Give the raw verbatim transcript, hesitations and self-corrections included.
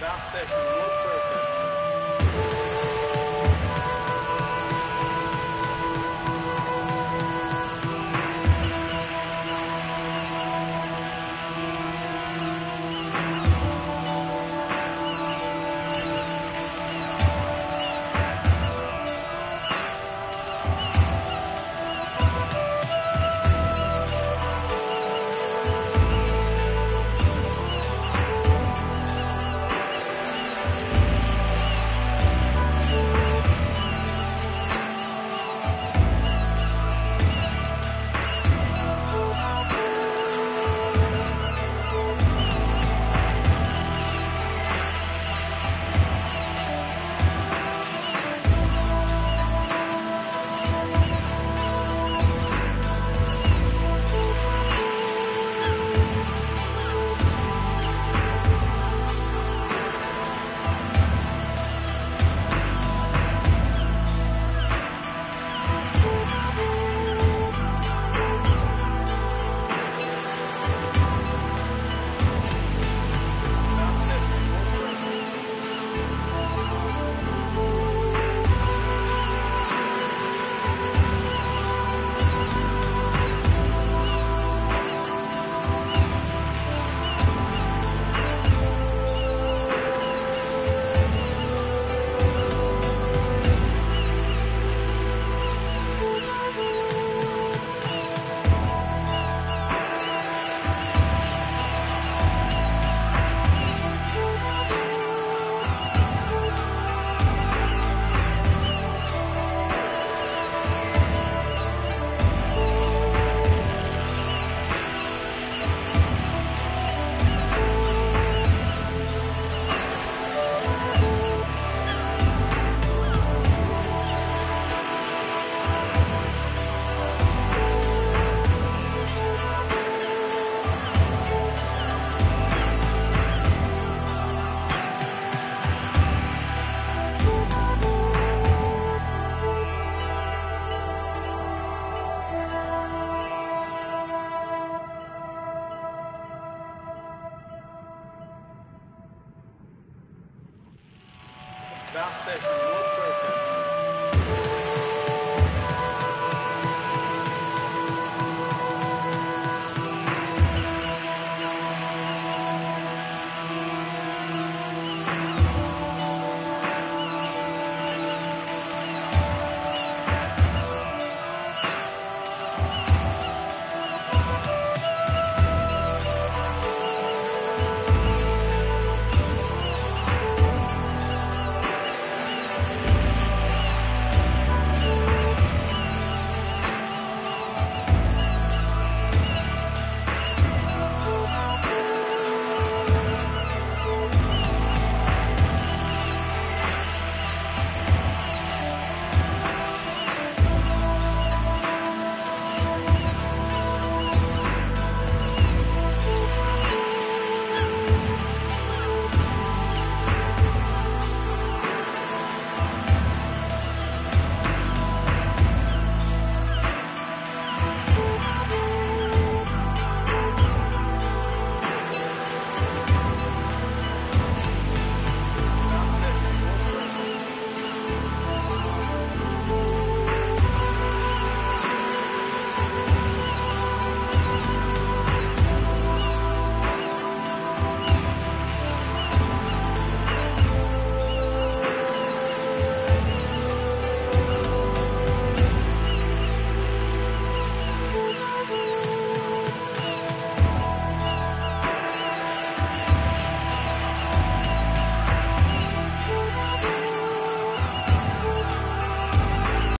That session was perfect. South Session one.